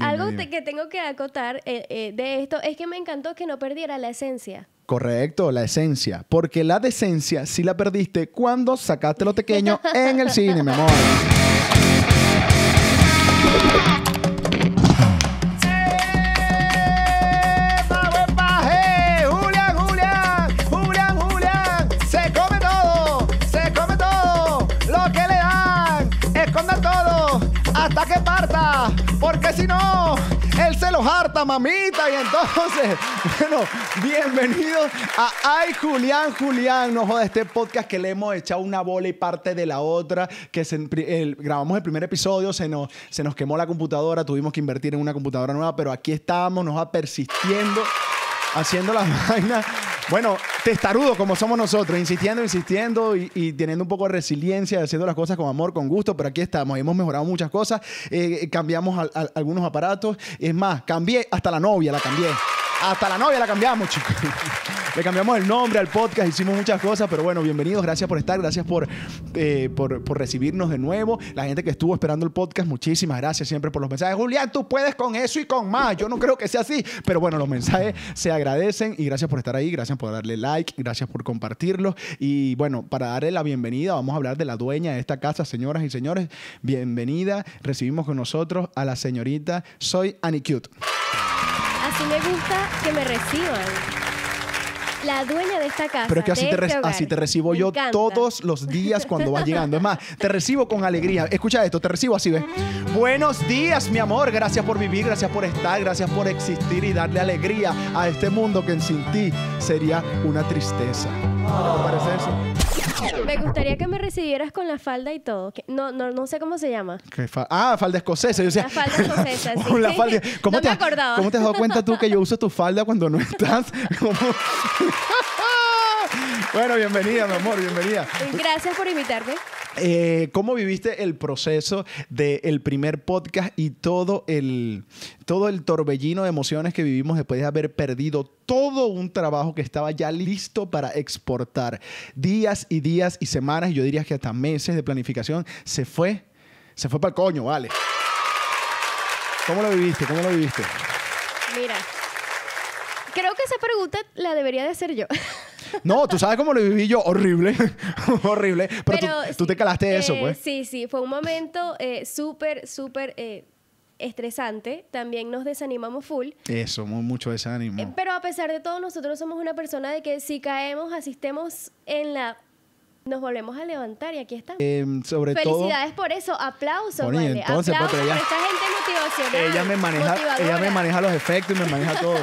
Algo que tengo que acotar de esto es que me encantó que no perdiera la esencia. Correcto, la esencia. Porque la decencia sí la perdiste cuando sacaste lo pequeño en el cine, mi amor. Que parta, porque si no, él se los harta, mamita. Y entonces, bueno, bienvenidos a Ay, Julián, Julián. No jodas, este podcast que le hemos echado una bola y parte de la otra. Que grabamos el primer episodio, se nos quemó la computadora, tuvimos que invertir en una computadora nueva, pero aquí estamos, nos va persistiendo, haciendo las vainas. Bueno, testarudo como somos nosotros, insistiendo y teniendo un poco de resiliencia, haciendo las cosas con amor, con gusto, pero aquí estamos, hemos mejorado muchas cosas, cambiamos algunos aparatos, es más, cambié hasta la novia, la cambiamos, chicos. Le cambiamos el nombre al podcast, hicimos muchas cosas, pero bueno, bienvenidos, gracias por estar, gracias por recibirnos de nuevo. La gente que estuvo esperando el podcast, muchísimas gracias siempre por los mensajes. Julián, tú puedes con eso y con más. Yo no creo que sea así, pero bueno, los mensajes se agradecen y gracias por estar ahí, gracias por darle like, gracias por compartirlos. Y bueno, para darle la bienvenida, vamos a hablar de la dueña de esta casa, señoras y señores. Bienvenida, recibimos con nosotros a la señorita Soy Ani Cute. Así me gusta que me reciban. La dueña de esta casa. Pero es que así te recibo yo todos los días cuando vas llegando. Es más, te recibo con alegría. Escucha esto, te recibo así, ¿ves? Buenos días, mi amor. Gracias por vivir, gracias por estar, gracias por existir y darle alegría a este mundo que sin ti sería una tristeza. ¿Te parece eso? Me gustaría que me recibieras con la falda y todo. No sé cómo se llama. Falda escocesa. Yo sé. La falda escocesa, sí. La falda. No me acordaba. ¿Cómo te has dado cuenta tú que yo uso tu falda cuando no estás? ¿Cómo? Bueno, bienvenida, mi amor, bienvenida. Gracias por invitarme. ¿Cómo viviste el proceso del primer podcast y todo el torbellino de emociones que vivimos después de haber perdido todo un trabajo que estaba ya listo para exportar? Días y días y semanas, y yo diría que hasta meses de planificación, se fue para el coño, vale. ¿Cómo lo viviste? Mira, creo que esa pregunta la debería de hacer yo. No, tú sabes cómo lo viví yo. Horrible, horrible. Pero tú te calaste eso, pues. Sí, fue un momento súper estresante. También nos desanimamos full. Eso, mucho desánimo. Pero a pesar de todo, nosotros somos una persona de que si caemos, asistemos en la... Nos volvemos a levantar y aquí estamos. Felicidades por eso. Aplausos, bueno, vale. Entonces, aplausos por esta gente motivacional. Ella me maneja los efectos y me maneja todo.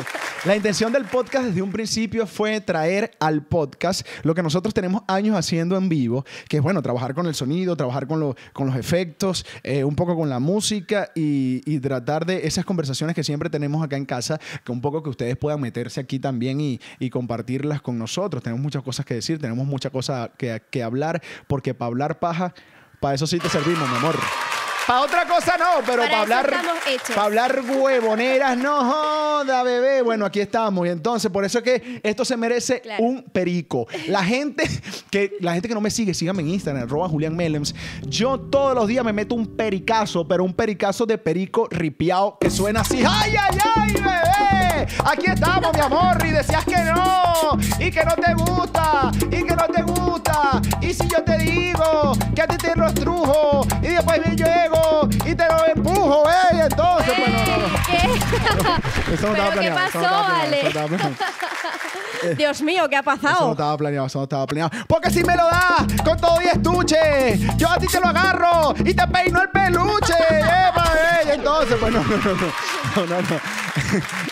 La intención del podcast desde un principio fue traer al podcast lo que nosotros tenemos años haciendo en vivo, que es, bueno, trabajar con el sonido, trabajar con los efectos, un poco con la música y tratar de esas conversaciones que siempre tenemos acá en casa, que un poco que ustedes puedan meterse aquí también y compartirlas con nosotros. Tenemos muchas cosas que decir, tenemos muchas cosas que hablar, porque para hablar paja, para eso sí te servimos, mi amor. Para otra cosa no, pero para hablar huevoneras, no joda, bebé. Bueno, aquí estamos. Y entonces, por eso es que esto se merece un perico. La gente que no me sigue, síganme en Instagram, @JuliánMelems. Yo todos los días me meto un pericazo, pero un pericazo de perico ripiao que suena así. ¡Ay, ay, ay, bebé! Aquí estamos, mi amor. Y decías que no, y que no te gusta, y que no te gusta. Y si yo te digo que a ti te rostrujo, y después yo llego y te lo empujo, ¿eh? Entonces, pues no. Eso no estaba planeado. ¿Qué pasó, Ale? Dios mío, ¿qué ha pasado? Eso no estaba planeado. Porque si me lo das con todo y estuche, yo a ti te lo agarro y te peino el peluche. Y entonces, pues no.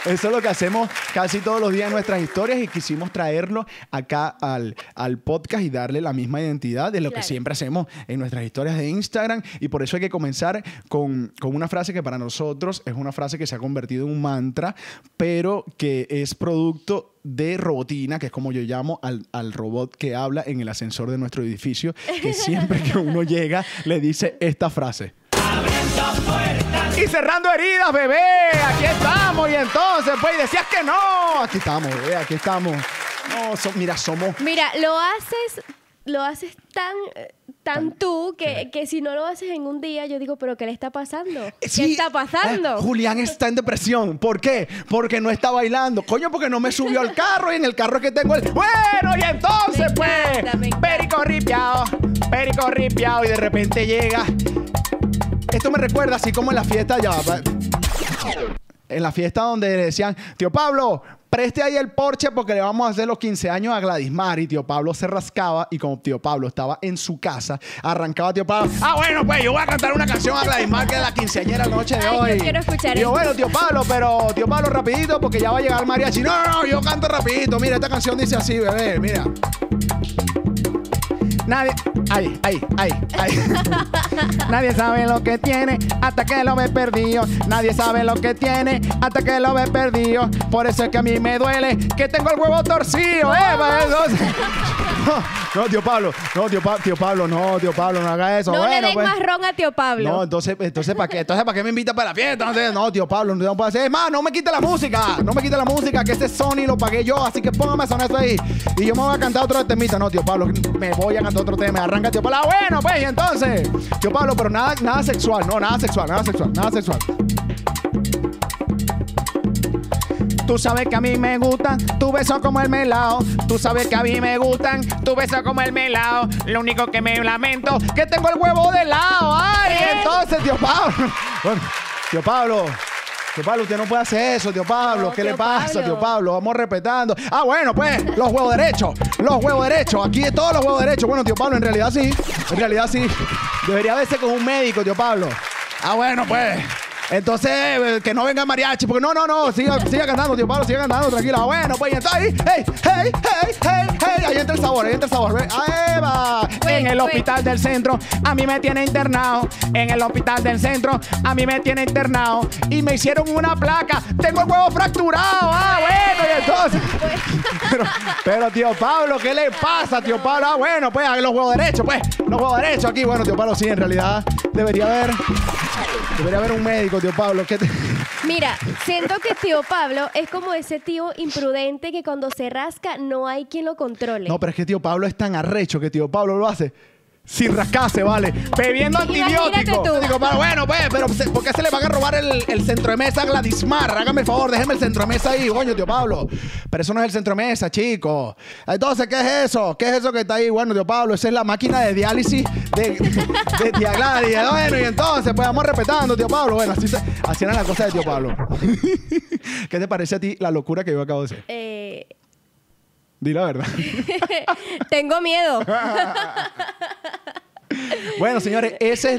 Eso es lo que hacemos casi todos los días en nuestras historias y quisimos traerlo acá al podcast y darle la misma identidad de lo que siempre hacemos en nuestras historias de Instagram. Y por eso hay que comenzar con una frase que para nosotros es una frase que se ha convertido en un mantra, pero que es producto de robotina, que es como yo llamo al robot que habla en el ascensor de nuestro edificio, que siempre que uno llega le dice esta frase. Abriendo puertas y cerrando heridas, bebé. Aquí estamos. Y entonces, pues, decías que no. Aquí estamos, bebé, aquí estamos. No, mira, somos... Mira, lo haces... lo haces tan tú que si no lo haces en un día, yo digo, ¿pero qué le está pasando? Sí, ¿qué está pasando? Julián está en depresión. ¿Por qué? Porque no está bailando. Coño, porque no me subió al carro y en el carro es que tengo el... Bueno, y entonces, me encanta, pues, perico ripiao, y de repente llega... Esto me recuerda así como en la fiesta, ya... En la fiesta donde decían, tío Pablo, preste ahí el Porsche porque le vamos a hacer los 15 años a Gladys Mar. Y tío Pablo se rascaba y como tío Pablo estaba en su casa, arrancaba tío Pablo. Ah, bueno, pues yo voy a cantar una canción a Gladys Mar que es la quinceañera noche de hoy. Yo quiero escuchar. Y yo, bueno, tío Pablo, pero tío Pablo rapidito porque ya va a llegar el mariachi. No, no, no, yo canto rapidito. Mira, esta canción dice así, bebé, mira. Nadie... Ay, ay, ay, ay. Nadie sabe lo que tiene hasta que lo ve perdido. Nadie sabe lo que tiene hasta que lo ve perdido. Por eso es que a mí me duele que tengo el huevo torcido. ¡Oh! No, tío Pablo, no, tío Pablo, no, tío Pablo, no haga eso. No, bueno, le den pues, marrón a tío Pablo. No, entonces ¿para qué? Entonces, ¿para qué me invita para la fiesta? Entonces, no, tío Pablo, no puedo hacer. Es más, no me quite la música, no me quite la música, que ese Sony lo pagué yo, así que póngame a sonar eso ahí. Y yo me voy a cantar otro temita. No, tío Pablo, me voy a cantar otro tema. Arranca, tío Pablo. Bueno, pues, y entonces, tío Pablo, pero nada sexual, no, nada sexual, nada sexual, nada sexual. Tú sabes que a mí me gustan tus besos como el melao. Tú sabes que a mí me gustan tus besos como el melao. Lo único que me lamento que tengo el huevo de lado. ¡Ay! Entonces, tío Pablo. Bueno, tío Pablo. Tío Pablo, usted no puede hacer eso, tío Pablo. No, ¿qué le pasa, tío Pablo? Vamos respetando. Ah, bueno, pues, los huevos derechos. Los huevos derechos. Aquí de todos los huevos derechos. Bueno, tío Pablo, en realidad sí. En realidad sí. Debería verse con un médico, tío Pablo. Ah, bueno, pues. Entonces, que no venga mariachi, porque no, siga cantando, tío Pablo, siga cantando, tranquila. Bueno, pues, entonces, ahí entra el sabor, ahí entra el sabor. ¡Ahí va! En el hospital del centro, a mí me tiene internado. En el hospital del centro, a mí me tiene internado. Y me hicieron una placa, tengo el huevo fracturado. ¡Ah, bueno! Y entonces... Pero, tío Pablo, ¿qué le pasa, tío Pablo? Ah, bueno, pues, los huevos derechos, pues, los huevos derechos aquí. Bueno, tío Pablo, sí, en realidad, debería haber un médico, tío Pablo. Mira, siento que tío Pablo es como ese tío imprudente que cuando se rasca no hay quien lo controle. No, pero es que tío Pablo es tan arrecho que tío Pablo lo hace sin rascarse, ¿vale? Bebiendo antibióticos. Digo, bueno, pues, pero ¿por qué se le van a robar el centro de mesa a Gladys Mar? Hágame el favor, déjeme el centro de mesa ahí, coño, tío Pablo. Pero eso no es el centro de mesa, chico. Entonces, ¿qué es eso? ¿Qué es eso que está ahí? Bueno, tío Pablo, esa es la máquina de diálisis de tía Gladys. Bueno, y entonces, pues, vamos respetando, tío Pablo. Bueno, así eran las cosas de tío Pablo. ¿Qué te parece a ti la locura que yo acabo de hacer? Di la verdad. Tengo miedo. Bueno, señores, esa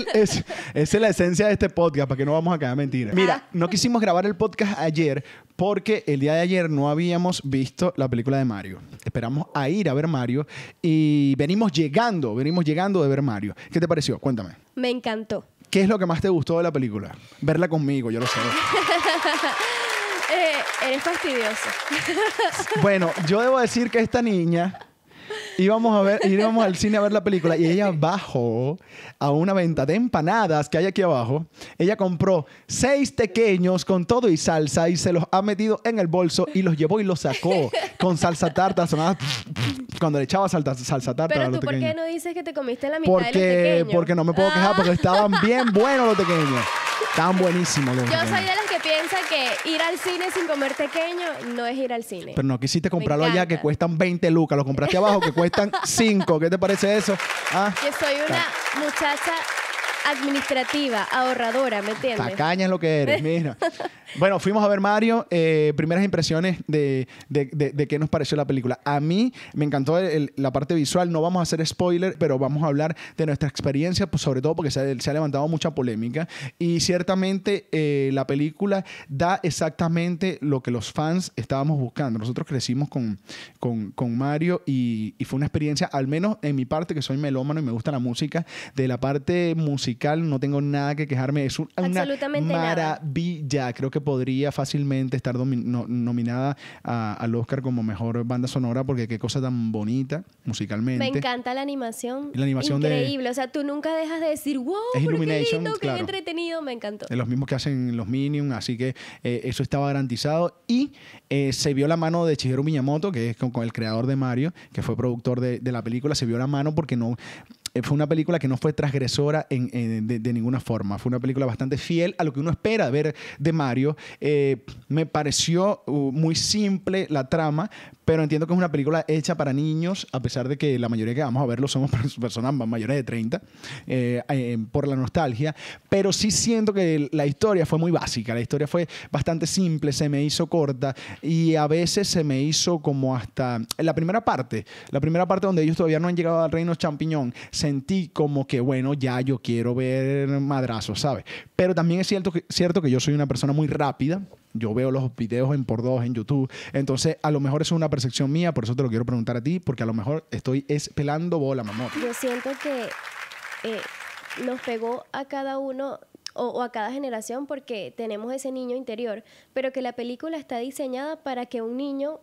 es la esencia de este podcast, para que no vamos a quedar mentiras. Mira, no quisimos grabar el podcast ayer porque el día de ayer no habíamos visto la película de Mario. Esperamos a ir a ver Mario y venimos llegando de ver Mario. ¿Qué te pareció? Cuéntame. Me encantó. ¿Qué es lo que más te gustó de la película? Verla conmigo, yo lo sé. Eres fastidioso. Bueno, yo debo decir que esta niña... Íbamos al cine a ver la película y ella bajó a una venta de empanadas que hay aquí abajo. Ella compró 6 tequeños con todo y salsa y se los ha metido en el bolso y los llevó y los sacó con salsa tarta. Sonaba cuando le echaba salsa tarta. Pero a los tequeños. ¿Por qué no dices que te comiste la mitad de los tequeños? Porque no me puedo quejar porque estaban bien buenos los tequeños. Estaban buenísimos los tequeños. Yo soy de las que piensa que ir al cine sin comer tequeño no es ir al cine. Pero no quisiste comprarlo allá que cuestan 20 lucas. Lo compraste abajo que cuestan 5. ¿Qué te parece eso? Ah, que soy una muchacha administrativa, ahorradora, ¿me entiendes? Tacaña es lo que eres, mira. Bueno, fuimos a ver Mario. Primeras impresiones de qué nos pareció la película. A mí me encantó la parte visual. No vamos a hacer spoiler, pero vamos a hablar de nuestra experiencia, pues, sobre todo porque se ha levantado mucha polémica. Y ciertamente la película da exactamente lo que los fans estábamos buscando. Nosotros crecimos con Mario y fue una experiencia, al menos en mi parte, que soy melómano y me gusta la música, de la parte musical no tengo nada que quejarme. Es una maravilla. Creo que podría fácilmente estar nominada al Oscar como mejor banda sonora, porque qué cosa tan bonita musicalmente. Me encanta la animación. La animación increíble. O sea, tú nunca dejas de decir, wow, es Illumination, qué lindo, claro, qué entretenido, me encantó. De los mismos que hacen los Minions, así que eso estaba garantizado. Y se vio la mano de Shigeru Miyamoto, que es con el creador de Mario, que fue productor de la película. Se vio la mano porque no... Fue una película que no fue transgresora de ninguna forma. Fue una película bastante fiel a lo que uno espera ver de Mario. Me pareció muy simple la trama, pero entiendo que es una película hecha para niños, a pesar de que la mayoría que vamos a verlo somos personas mayores de 30, por la nostalgia. Pero sí siento que la historia fue muy básica. La historia fue bastante simple, se me hizo corta y a veces se me hizo como hasta... La primera parte donde ellos todavía no han llegado al reino champiñón, sentí como que, bueno, ya yo quiero ver madrazos, ¿sabes? Pero también es cierto que yo soy una persona muy rápida. Yo veo los videos en por dos en YouTube. Entonces, a lo mejor eso es una percepción mía. Por eso te lo quiero preguntar a ti, porque a lo mejor estoy pelando bola, mamá. Yo siento que nos pegó a cada uno o a cada generación, porque tenemos ese niño interior. Pero que la película está diseñada para que un niño...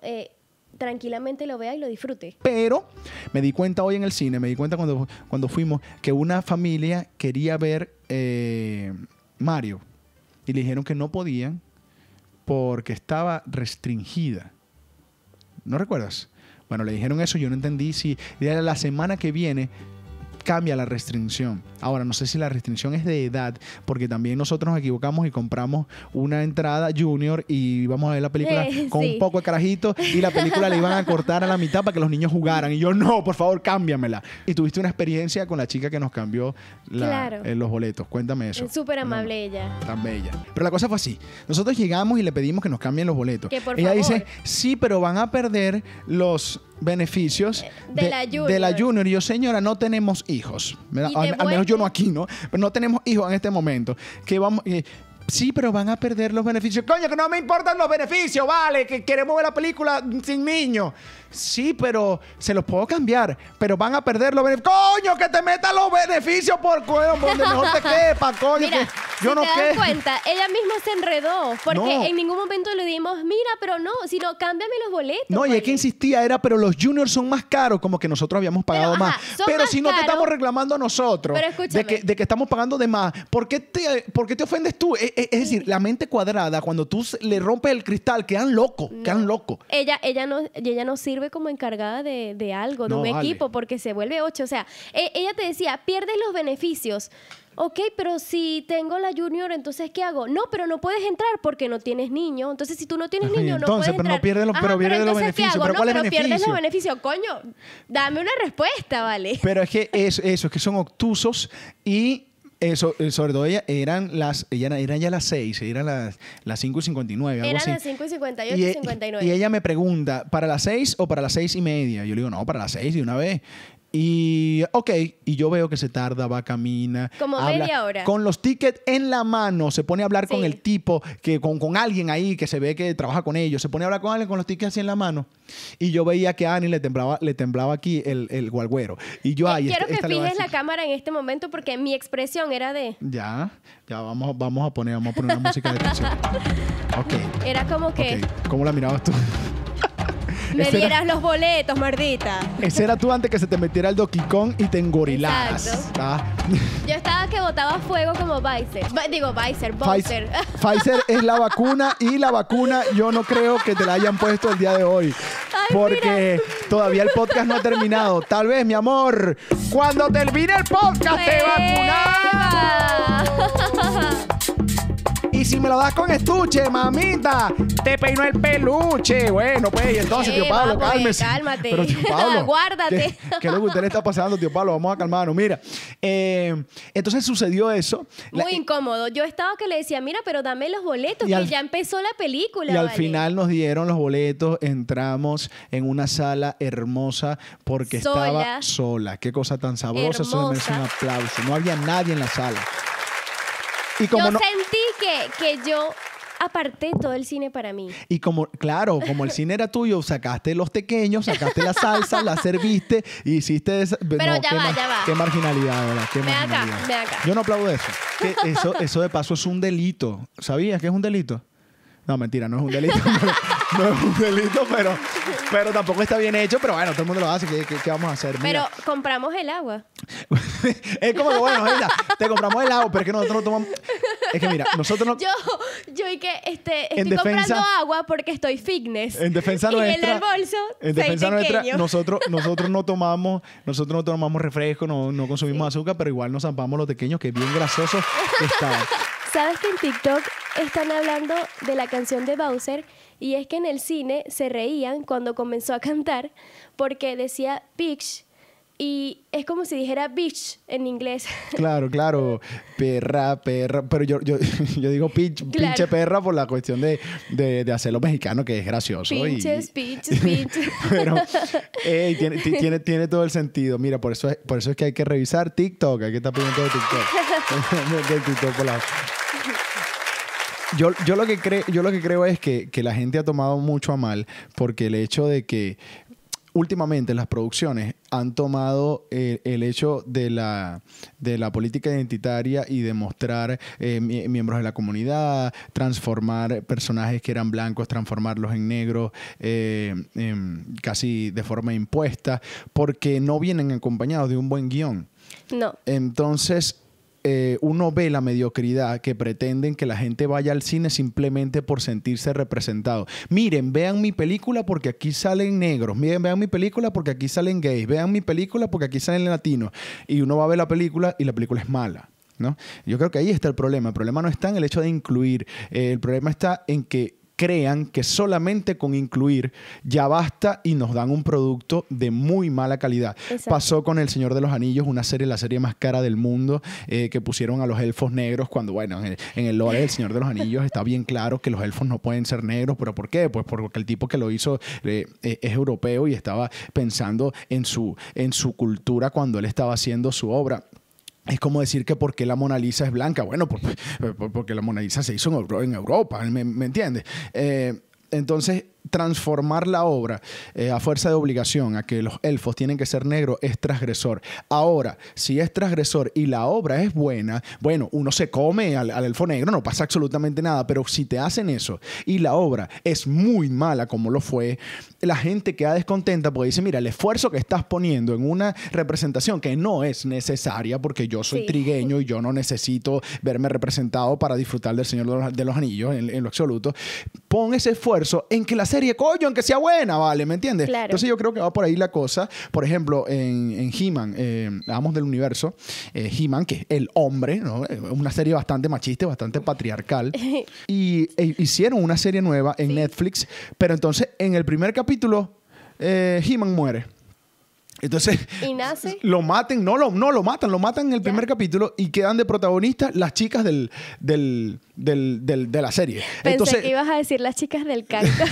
tranquilamente lo vea y lo disfrute. Pero me di cuenta hoy en el cine, me di cuenta cuando fuimos, que una familia quería ver Mario y le dijeron que no podían porque estaba restringida. ¿No recuerdas? Bueno, le dijeron eso, yo no entendí si era la semana que viene... Cambia la restricción. Ahora, no sé si la restricción es de edad, porque también nosotros nos equivocamos y compramos una entrada junior y vamos a ver la película con un poco de carajito y la película le iban a cortar a la mitad para que los niños jugaran. Y yo, no, por favor, cámbiamela. Y tuviste una experiencia con la chica que nos cambió los boletos. Cuéntame eso. Es súper amable ella. Tan bella. Pero la cosa fue así. Nosotros llegamos y le pedimos que nos cambien los boletos. Que por favor. Ella dice, sí, pero van a perder los... beneficios de la junior. Y yo, señora, no tenemos hijos. Al menos yo no aquí, ¿no? Pero no tenemos hijos en este momento. Que vamos... sí, pero van a perder los beneficios. Coño, que no me importan los beneficios, vale, que queremos ver la película sin niños. Sí, pero se los puedo cambiar, pero van a perder los beneficios. Coño, que te metan los beneficios por donde mejor te quepa, coño. Mira, que yo si no te das cuenta, ella misma se enredó, porque en ningún momento le dimos, mira, pero no, sino cámbiame los boletos. No, y es que insistía, era, pero los juniors son más caros, como que nosotros habíamos pagado más. Pero si no te estamos reclamando a nosotros de que estamos pagando de más, ¿por qué te ofendes tú? Es decir, la mente cuadrada, cuando tú le rompes el cristal, quedan locos. Ella no sirve como encargada de algo, de un equipo, porque se vuelve 8. O sea, ella te decía, pierdes los beneficios. Ok, pero si tengo la junior, ¿entonces qué hago? No, pero no puedes entrar porque no tienes niño. Entonces, si tú no tienes niño, no puedes entrar. Pero pierdes los beneficios. ¿Pero cuál es el beneficio? Pierdes los beneficios. Coño, dame una respuesta, ¿vale? Pero es que eso es que son obtusos y... sobre todo eran ya las 5:59. Eran así. Las 5:58 y 59. Y ella me pregunta, ¿para las 6 o para las 6:30? Yo le digo, no, para las 6 de una vez. Y, ok, y yo veo que se tarda, camina. Como media hora. Con los tickets en la mano, se pone a hablar con el tipo, con alguien ahí que se ve que trabaja con ellos. Se pone a hablar con alguien con los tickets así en la mano. Y yo veía que a Ani le temblaba aquí el gualguero. Y yo, quiero que fijes la cámara en este momento porque mi expresión era de... Ya, vamos a poner una música de canción. Ok. Era como que... Okay. ¿Cómo la mirabas tú? Me dieras los boletos, mardita. Ese era tú antes que se te metiera el Donkey Kong y te engorilaras. Exacto. Yo estaba que botaba fuego como Bowser. Bowser. Pfizer es la vacuna y la vacuna yo no creo que te la hayan puesto el día de hoy. Porque todavía el podcast no ha terminado. Tal vez, mi amor, cuando termine el podcast te vacunamos. Y si me lo das con estuche, mamita, te peinó el peluche. Bueno, pues, y entonces, tío Pablo, cálmese. Cálmate. Pero, tío Pablo, guárdate. ¿Qué es lo que usted le está pasando, tío Pablo? Vamos a calmarnos. Mira, entonces sucedió eso. Muy incómodo. Yo estaba que le decía, mira, pero dame los boletos, que ya empezó la película. Y al final nos dieron los boletos, entramos en una sala hermosa porque estaba sola. Qué cosa tan sabrosa. Eso merece un aplauso. No había nadie en la sala. Y como yo sentí que yo aparté todo el cine para mí. Y como el cine era tuyo, sacaste los tequeños, sacaste la salsa, la serviste y hiciste... Pero no, ya va. Qué marginalidad, ¿verdad? Qué marginalidad. Ve acá. Yo no aplaudo eso. Eso de paso es un delito. ¿Sabías que es un delito? No, mentira, no es un delito. Pero, no es un delito, pero tampoco está bien hecho. Pero bueno, todo el mundo lo hace. ¿Qué vamos a hacer? Mira. Pero compramos el agua. Es como que, bueno, Hilda, te compramos el agua, pero es que nosotros no tomamos... Es que mira, nosotros no... Yo y que estoy comprando agua porque estoy fitness. En defensa nuestra... Y en el bolso, en defensa nuestra, nosotros no tomamos refresco, no consumimos azúcar, pero igual nos zampamos los pequeños, que bien grasosos estaban. ¿Sabes que en TikTok están hablando de la canción de Bowser? Y es que en el cine se reían cuando comenzó a cantar porque decía bitch y es como si dijera bitch en inglés. Claro, claro. Perra, perra. Pero yo digo pitch, claro, pinche perra por la cuestión de hacerlo mexicano, que es gracioso. Pinches, pinches, pinches. Pero tiene todo el sentido. Mira, por eso es que hay que revisar TikTok. Hay que estar pendiente de TikTok. De TikTok por la... Yo lo que creo es que la gente ha tomado mucho a mal porque el hecho de que últimamente las producciones han tomado el hecho de la política identitaria y de mostrar miembros de la comunidad, transformar personajes que eran blancos, transformarlos en negros casi de forma impuesta, porque no vienen acompañados de un buen guión. No. Entonces... uno ve la mediocridad que pretenden que la gente vaya al cine simplemente por sentirse representado. Miren, vean mi película porque aquí salen negros. Miren, vean mi película porque aquí salen gays. Vean mi película porque aquí salen latinos. Y uno va a ver la película y la película es mala, ¿no? Yo creo que ahí está el problema. El problema no está en el hecho de incluir. El problema está en que crean que solamente con incluir ya basta y nos dan un producto de muy mala calidad. Exacto. Pasó con El Señor de los Anillos, la serie más cara del mundo, que pusieron a los elfos negros cuando, bueno, en el lore del Señor de los Anillos está bien claro que los elfos no pueden ser negros. ¿Pero por qué? Pues porque el tipo que lo hizo es europeo y estaba pensando en su cultura cuando él estaba haciendo su obra. Es como decir que ¿por qué la Mona Lisa es blanca? Bueno, porque la Mona Lisa se hizo en Europa, ¿me entiendes? Entonces, transformar la obra a fuerza de obligación a que los elfos tienen que ser negros es transgresor. Ahora, si es transgresor y la obra es buena, bueno, uno se come al elfo negro, no pasa absolutamente nada, pero si te hacen eso y la obra es muy mala como lo fue, la gente queda descontenta porque dice, mira, el esfuerzo que estás poniendo en una representación que no es necesaria porque yo soy trigueño y yo no necesito verme representado para disfrutar del Señor de los Anillos en lo absoluto, pon ese esfuerzo en que la serie, coño, aunque sea buena, vale, ¿me entiendes? Claro. Entonces yo creo que va por ahí la cosa. Por ejemplo, en He-Man, Amos del Universo, He-Man, que es el hombre, ¿no? Una serie bastante machista, bastante patriarcal. Y hicieron una serie nueva en Netflix, pero entonces en el primer capítulo He-Man muere. Entonces, ¿y nace? lo matan en el primer capítulo y quedan de protagonistas las chicas de la serie. Pensé que ibas a decir las chicas del calco.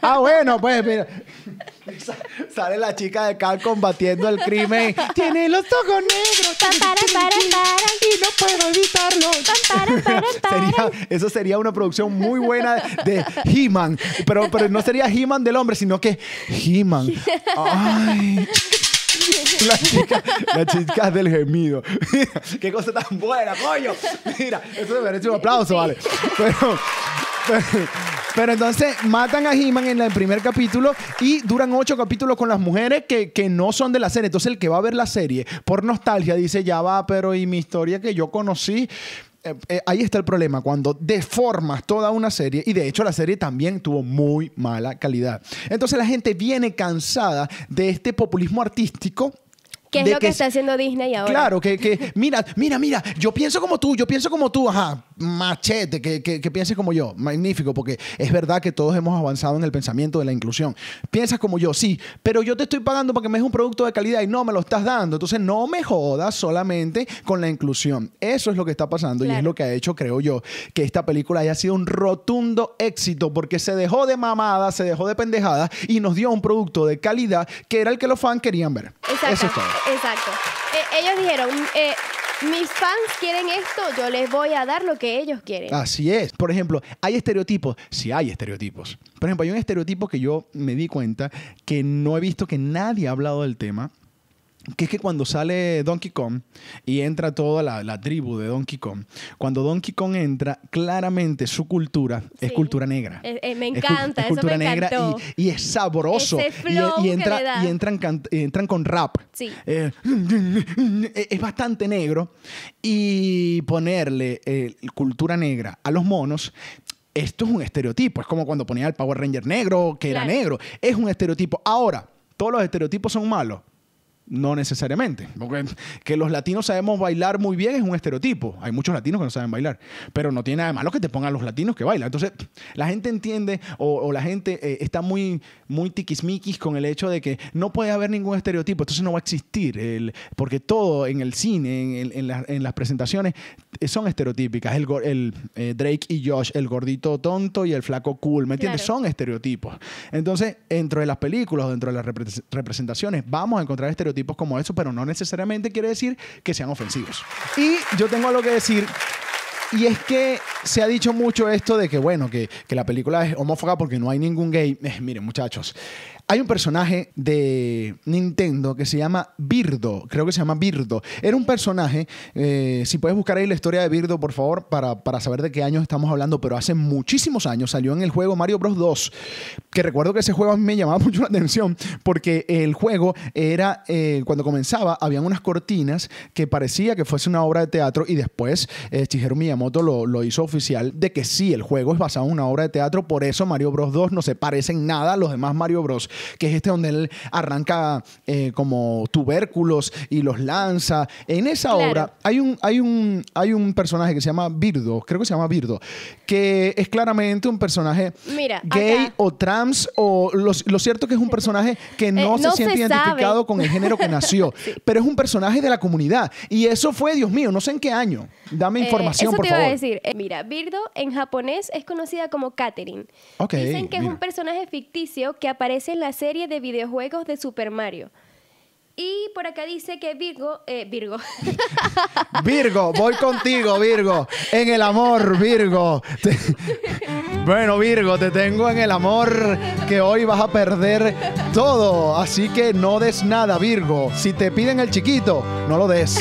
Ah, bueno, pues mira. Sale la chica de Cal combatiendo el crimen. Tiene los ojos negros. Y no puedo evitarlo. Eso sería una producción muy buena de He-Man. Pero no sería He-Man del hombre, sino que He-Man. Ay. La chica del gemido. Mira, qué cosa tan buena, coño. Mira, eso me merece un aplauso, vale. Pero entonces matan a He-Man en el primer capítulo y duran 8 capítulos con las mujeres que no son de la serie. Entonces el que va a ver la serie por nostalgia dice, ya va, pero y mi historia que yo conocí. Ahí está el problema, cuando deformas toda una serie, y de hecho la serie también tuvo muy mala calidad. Entonces la gente viene cansada de este populismo artístico. ¿Qué es lo que está haciendo Disney ahora? Claro, que mira, yo pienso como tú, ajá, machete, que pienses como yo, magnífico, porque es verdad que todos hemos avanzado en el pensamiento de la inclusión. Piensas como yo, sí, pero yo te estoy pagando para que me des un producto de calidad y no me lo estás dando, entonces no me jodas solamente con la inclusión. Eso es lo que está pasando, claro, y es lo que ha hecho, creo yo, que esta película haya sido un rotundo éxito, porque se dejó de mamadas, se dejó de pendejadas y nos dio un producto de calidad que era el que los fans querían ver. Exacto. Eso es todo. Exacto. Ellos dijeron, mis fans quieren esto, yo les voy a dar lo que ellos quieren. Así es. Por ejemplo, ¿hay estereotipos? Sí, hay estereotipos. Por ejemplo, hay un estereotipo que yo me di cuenta que no he visto que nadie ha hablado del tema, que es que cuando sale Donkey Kong y entra toda la tribu de Donkey Kong, cuando Donkey Kong entra, claramente su cultura es cultura negra. Me encanta, es cultura negra y es sabroso. Y entran con rap. Sí. Es bastante negro. Y ponerle cultura negra a los monos... Esto es un estereotipo. Es como cuando ponía el Power Ranger negro, que era negro. Es un estereotipo. Ahora, ¿todos los estereotipos son malos? No necesariamente. Porque que los latinos sabemos bailar muy bien es un estereotipo. Hay muchos latinos que no saben bailar. Pero no tiene nada de malo que te pongan los latinos que bailan. Entonces, la gente entiende o la gente está muy tiquismiquis con el hecho de que no puede haber ningún estereotipo. Entonces no va a existir. Porque todo en el cine, en las presentaciones, son estereotípicas. Drake y Josh, el gordito tonto y el flaco cool. ¿Me entiendes? Claro. Son estereotipos. Entonces, dentro de las películas, dentro de las representaciones, vamos a encontrar estereotipos como eso, pero no necesariamente quiere decir que sean ofensivos. Y yo tengo algo que decir, y es que se ha dicho mucho esto de que, bueno, que la película es homófoba porque no hay ningún gay. Miren, muchachos, hay un personaje de Nintendo que se llama Birdo, creo que se llama Birdo. Era un personaje, si puedes buscar ahí la historia de Birdo, por favor, para saber de qué años estamos hablando, pero hace muchísimos años salió en el juego Mario Bros 2, que recuerdo que ese juego a mí me llamaba mucho la atención, porque el juego era, cuando comenzaba, habían unas cortinas que parecía que fuese una obra de teatro, y después Shigeru Miyamoto lo hizo oficial de que sí, el juego es basado en una obra de teatro, por eso Mario Bros 2 no se parece en nada a los demás Mario Bros, que es donde él arranca como tubérculos y los lanza. En esa obra hay un personaje que se llama Birdo, creo que se llama Birdo, que es claramente un personaje gay o trans, o lo cierto que es un personaje que no se siente identificado con el género que nació, pero es un personaje de la comunidad. Y eso fue, Dios mío, no sé en qué año. Dame información, por favor. Eso te iba a decir. Mira, Birdo en japonés es conocida como Catherine. Okay, dicen que es un personaje ficticio que aparece en la serie de videojuegos de Super Mario. Y por acá dice que Virgo, voy contigo, Virgo. En el amor, Virgo. Bueno, Virgo, te tengo en el amor, que hoy vas a perder todo. Así que no des nada, Virgo. Si te piden el chiquito, no lo des.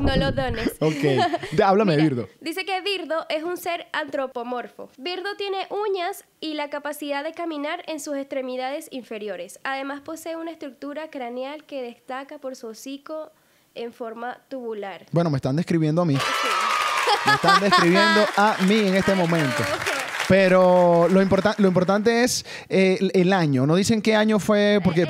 No lo dones. Ok, háblame de Birdo. Dice que Birdo es un ser antropomorfo. Birdo tiene uñas y la capacidad de caminar en sus extremidades inferiores. Además posee una estructura craneal que destaca por su hocico en forma tubular. Bueno, me están describiendo a mí. Me están describiendo a mí en este momento. Pero lo importante es el año. No dicen qué año fue, porque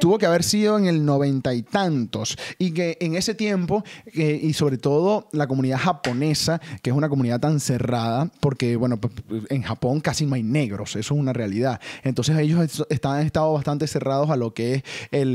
tuvo que haber sido en el 90 y tantos. Y que en ese tiempo, y sobre todo la comunidad japonesa, que es una comunidad tan cerrada, porque bueno, en Japón casi no hay negros, eso es una realidad. Entonces ellos han estado bastante cerrados a lo que es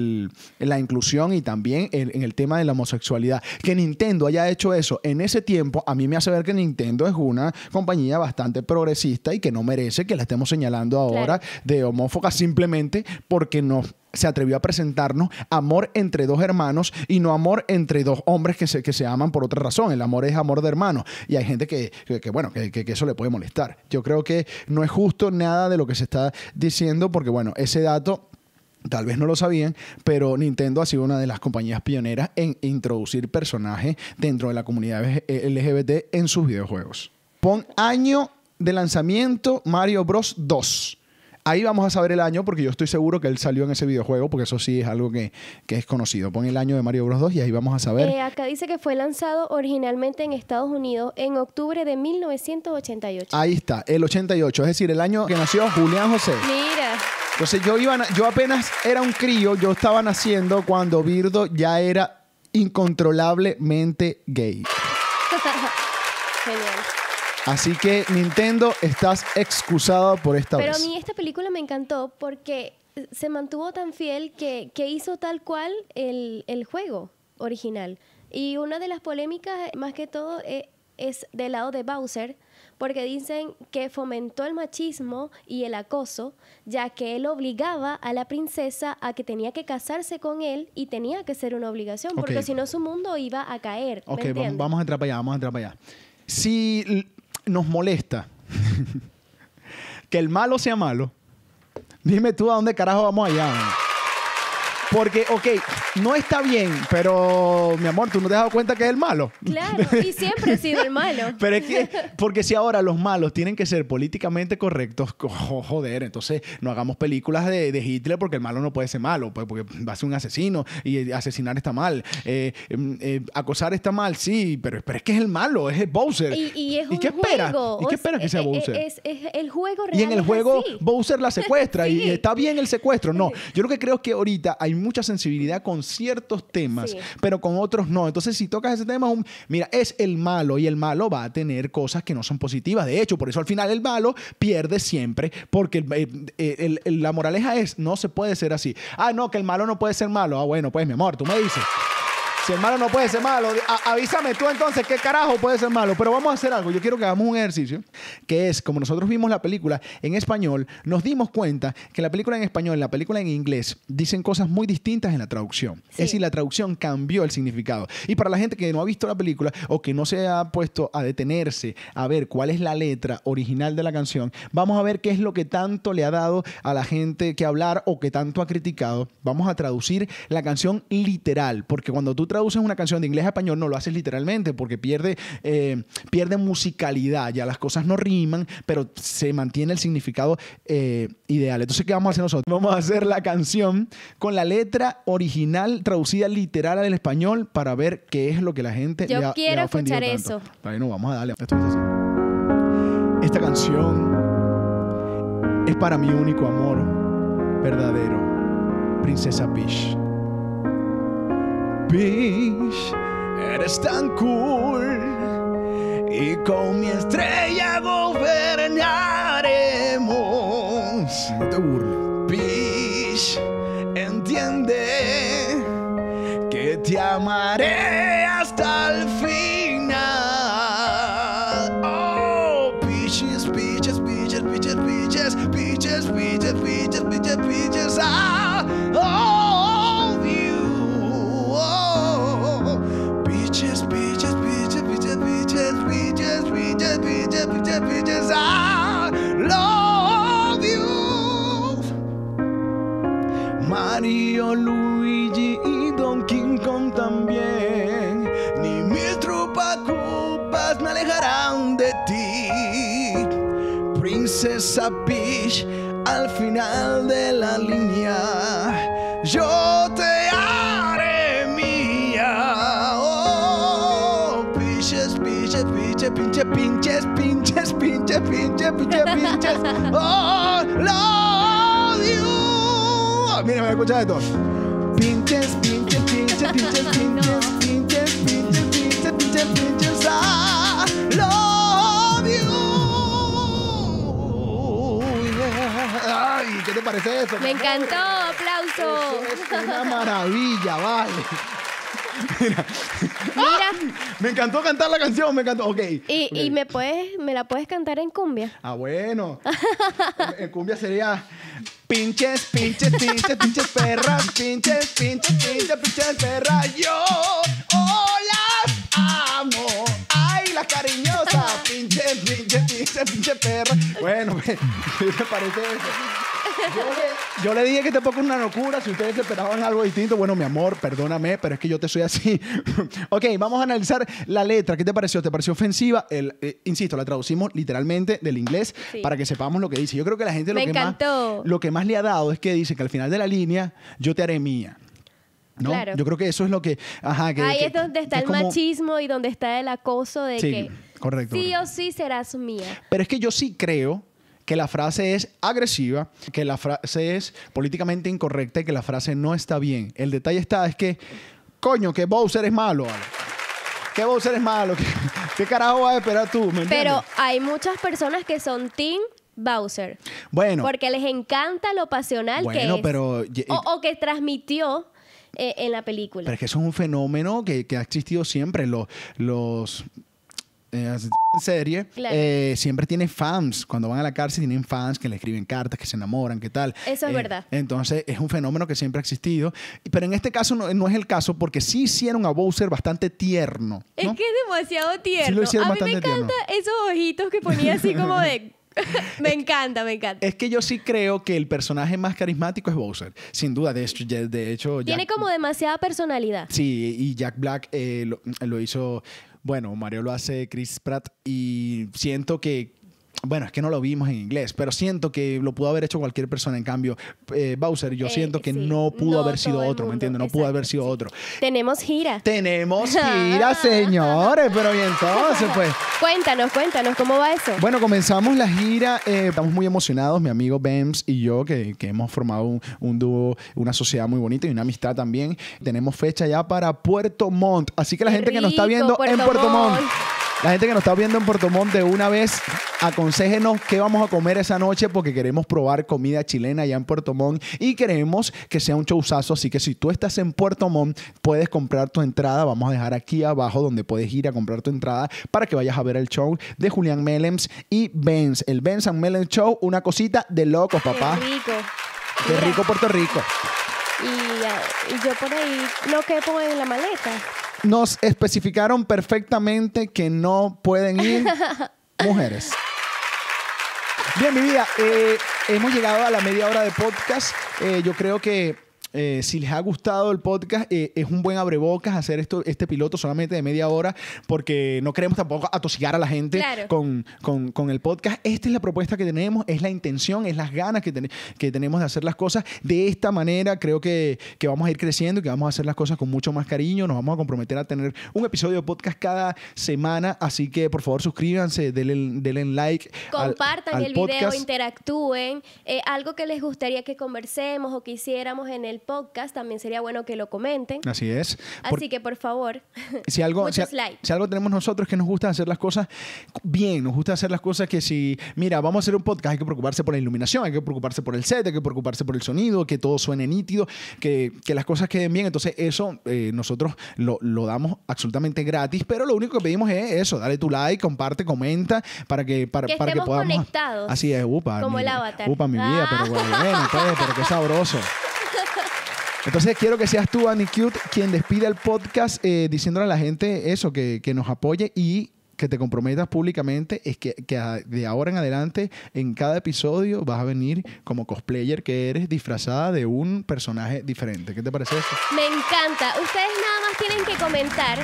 la inclusión y también en el tema de la homosexualidad. Que Nintendo haya hecho eso en ese tiempo, a mí me hace ver que Nintendo es una compañía bastante progresista y que no merece que la estemos señalando ahora de homófoba simplemente porque no se atrevió a presentarnos amor entre dos hermanos y no amor entre dos hombres que se aman por otra razón. El amor es amor de hermanos, y hay gente que eso le puede molestar. Yo creo que no es justo nada de lo que se está diciendo, porque bueno, ese dato tal vez no lo sabían, pero Nintendo ha sido una de las compañías pioneras en introducir personajes dentro de la comunidad LGBT en sus videojuegos. Pon año de lanzamiento Mario Bros 2. Ahí vamos a saber el año, porque yo estoy seguro que él salió en ese videojuego, porque eso sí es algo que es conocido. Pon el año de Mario Bros 2 y ahí vamos a saber. Acá dice que fue lanzado originalmente en Estados Unidos en octubre de 1988. Ahí está, el 88, es decir, el año que nació Julián José. Mira. Entonces yo apenas era un crío, yo estaba naciendo cuando Birdo ya era incontrolablemente gay. Genial. Así que, Nintendo, estás excusado por esta vez. Pero a mí esta película me encantó porque se mantuvo tan fiel que hizo tal cual el juego original. Y una de las polémicas, más que todo, es del lado de Bowser, porque dicen que fomentó el machismo y el acoso, ya que él obligaba a la princesa a que tenía que casarse con él y tenía que ser una obligación, porque si no su mundo iba a caer. Ok, vamos a entrar para allá, vamos a entrar para allá. Si nos molesta que el malo sea malo, dime tú a dónde carajo vamos allá. Porque, ok, no está bien, pero, mi amor, ¿tú no te has dado cuenta que es el malo? Claro, y siempre he sido el malo. Pero es que, porque si ahora los malos tienen que ser políticamente correctos, joder, entonces no hagamos películas de Hitler porque el malo no puede ser malo, porque va a ser un asesino y asesinar está mal. Acosar está mal, sí, pero es que es el malo, es el Bowser. Y es un juego. ¿Y qué esperas que sea Bowser? Es el juego real. Y en el juego Bowser la secuestra y está bien el secuestro. No, yo lo que creo es que ahorita hay mucha sensibilidad con ciertos temas, pero con otros no. Entonces, si tocas ese tema, mira, es el malo y el malo va a tener cosas que no son positivas. De hecho, por eso al final el malo pierde siempre, porque la moraleja es, no se puede ser así. Ah, no, que el malo no puede ser malo. Ah, bueno, pues mi amor, tú me dices. Si el malo no puede ser malo, avísame tú entonces qué carajo puede ser malo. Pero vamos a hacer algo. Yo quiero que hagamos un ejercicio que es, como nosotros vimos la película en español, nos dimos cuenta que la película en español y la película en inglés dicen cosas muy distintas en la traducción. Sí. Es decir, la traducción cambió el significado. Y para la gente que no ha visto la película o que no se ha puesto a detenerse a ver cuál es la letra original de la canción, vamos a ver qué es lo que tanto le ha dado a la gente que hablar o que tanto ha criticado. Vamos a traducir la canción literal, porque cuando tú traduces una canción de inglés a español, no lo haces literalmente porque pierde musicalidad, ya las cosas no riman, pero se mantiene el significado ideal. Entonces, ¿qué vamos a hacer nosotros? Vamos a hacer la canción con la letra original traducida literal al español para ver qué es lo que la gente le ha ofendido tanto. Yo quiero escuchar eso. Bueno, vamos a darle. Esto es así. Esta canción es para mi único amor verdadero, Princesa Peach. Peach, eres tan cool y con mi estrella gobernaremos. No te burles. Peach, entiende que te amaré hasta el final. Oh, peaches, peaches, peaches, peaches, peaches, peaches, peaches, peaches, peaches, peaches. Ah, oh. I love you. Mario, Luigi y Donkey Kong también. Ni mis trupacupas me alejarán de ti. Princesa Peach, al final de la línea, yo te haré mía. Oh, pinches, pinches, pinches, pinches, pinches, pinches. Pinche, pinche, pinche, pinche. Oh, love you. Miren, me escucha esto. Pinches, pinches, pinches, pinches, pinches, pinches, pinches, pinches, pinches, pinches. Ah, love you. Ay, ¿qué te parece eso? Me encantó, aplauso. Eso es una maravilla, vale. Mira. Mira. Me encantó cantar la canción, me encantó. Okay. Y me la puedes cantar en cumbia. Ah, bueno. En cumbia sería pinches, pinches, pinches, pinches perras, pinches, pinches, pinches, pinches perras. Yo las amo. Ay, las cariñosas, pinches, pinches, pinches, pinches perras. Bueno, ¿qué te parece eso? Yo le dije que tampoco es una locura. Si ustedes esperaban algo distinto, bueno, mi amor, perdóname, pero es que yo te soy así. Ok, vamos a analizar la letra. ¿Qué te pareció? ¿Te pareció ofensiva? Insisto, la traducimos literalmente del inglés para que sepamos lo que dice. Yo creo que la gente lo que más le ha dado es que dice que al final de la línea yo te haré mía. ¿No? Claro. Yo creo que eso es lo que... Ajá, que ahí es donde está el machismo y donde está el acoso de que correcto, sí o sí serás mía. Pero es que yo sí creo que la frase es agresiva, que la frase es políticamente incorrecta y que la frase no está bien. El detalle está es que, coño, que Bowser es malo, ¿vale? Que Bowser es malo. ¿Qué carajo vas a esperar tú? ¿Me entiendes? Pero hay muchas personas que son team Bowser. Bueno. Porque les encanta lo pasional que es. Pero, o que transmitió en la película. Pero es que eso es un fenómeno que ha existido siempre. En serie, claro. Siempre tiene fans. Cuando van a la cárcel tienen fans que le escriben cartas, que se enamoran, que tal. Eso es verdad. Entonces es un fenómeno que siempre ha existido. Pero en este caso no es el caso porque sí hicieron a Bowser bastante tierno, ¿no? Es que es demasiado tierno. Sí, a mí me encantan esos ojitos que ponía así como de... Me encanta. Es que yo sí creo que el personaje más carismático es Bowser, sin duda. De hecho Jack... Tiene como demasiada personalidad. Sí, y Jack Black lo hizo... Bueno, Mario lo hace Chris Pratt y siento que... Bueno, es que no lo vimos en inglés, pero siento que lo pudo haber hecho cualquier persona. En cambio, Bowser, yo siento que sí, no pudo haber sido otro, ¿me entiendes? No pudo haber sido otro. Tenemos gira. Tenemos gira, señores. Pero y entonces, pues... Cuéntanos, ¿cómo va eso? Bueno, comenzamos la gira. Estamos muy emocionados, mi amigo Bembs y yo, que hemos formado un dúo, una sociedad muy bonita y una amistad también. Tenemos fecha ya para Puerto Montt. Así que la gente que nos está viendo en Puerto Montt... La gente que nos está viendo en Puerto Montt, de una vez, aconséjenos qué vamos a comer esa noche, porque queremos probar comida chilena allá en Puerto Montt y queremos que sea un showzazo. Así que si tú estás en Puerto Montt, puedes comprar tu entrada. Vamos a dejar aquí abajo donde puedes ir a comprar tu entrada para que vayas a ver el show de Julián Melems y Bembs. El Bembs and Melems Show, una cosita de locos, papá. Qué rico. Qué rico Puerto Rico. Y yo por ahí no quepo en la maleta. Nos especificaron perfectamente que no pueden ir mujeres. Bien, mi vida, hemos llegado a la media hora de podcast. Yo creo que si les ha gustado el podcast, es un buen abrebocas hacer este piloto solamente de media hora, porque no queremos tampoco atosigar a la gente con el podcast. Esta es la propuesta que tenemos, es la intención, es las ganas que tenemos de hacer las cosas de esta manera. Creo que vamos a ir creciendo y que vamos a hacer las cosas con mucho más cariño. Nos vamos a comprometer a tener un episodio de podcast cada semana, así que por favor suscríbanse, denle like, compartan al video, interactúen. Algo que les gustaría que conversemos o que hiciéramos en el podcast, también sería bueno que lo comenten. Así es. Así que, por favor, si algo tenemos nosotros, que nos gusta hacer las cosas bien, nos gusta hacer las cosas que si, mira, vamos a hacer un podcast, hay que preocuparse por la iluminación, hay que preocuparse por el set, hay que preocuparse por el sonido, que todo suene nítido, que las cosas queden bien. Entonces, eso nosotros lo damos absolutamente gratis, pero lo único que pedimos es eso, dale tu like, comparte, comenta, para que podamos... conectados. Así es, upa. Como el avatar. Upa, mi vida, pero bueno, pero qué sabroso. Entonces quiero que seas tú, Ani Cute, quien despida el podcast diciéndole a la gente eso, que nos apoye y que te comprometas públicamente. Es que de ahora en adelante, en cada episodio, vas a venir como cosplayer que eres, disfrazada de un personaje diferente. ¿Qué te parece eso? Me encanta. Ustedes nada más tienen que comentar.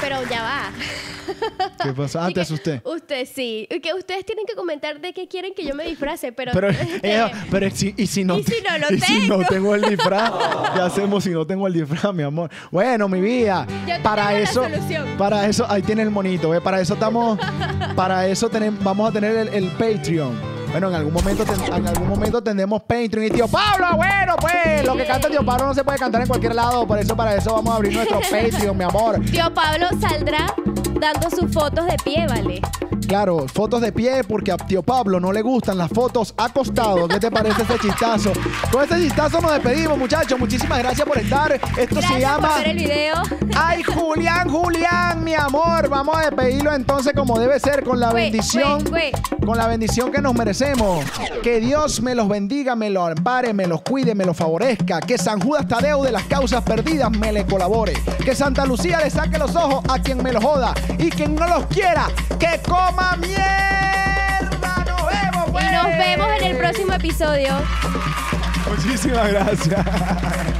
Pero ya va. ¿Qué pasa? Ah, te asusté. Usted sí. Que ustedes tienen que comentar de qué quieren que yo me disfrace, pero si no tengo el disfraz, ¿qué hacemos si no tengo el disfraz, mi amor? Bueno, mi vida. Para eso ahí tiene el monito, ¿ves? Vamos a tener el Patreon. Bueno, en algún momento tendremos Patreon y tío Pablo. Bueno, pues lo que canta tío Pablo no se puede cantar en cualquier lado. Por eso, para eso vamos a abrir nuestro Patreon, mi amor. Tío Pablo saldrá dando sus fotos de pie, ¿vale? Claro, fotos de pie, porque a tío Pablo no le gustan las fotos acostado. ¿Qué te parece ese chistazo? Con este chistazo nos despedimos, muchachos. Muchísimas gracias por estar. Gracias se llama... por ver el video. ¡Ay, Julián, mi amor! Vamos a despedirlo entonces como debe ser, con la bendición. Con la bendición que nos merecemos. Que Dios me los bendiga, me los ampare, me los cuide, me los favorezca. Que San Judas Tadeo de las causas perdidas me le colabore. Que Santa Lucía le saque los ojos a quien me los joda. Y quien no los quiera, que coma mierda. Nos vemos, güey. Y nos vemos en el próximo episodio. Muchísimas gracias.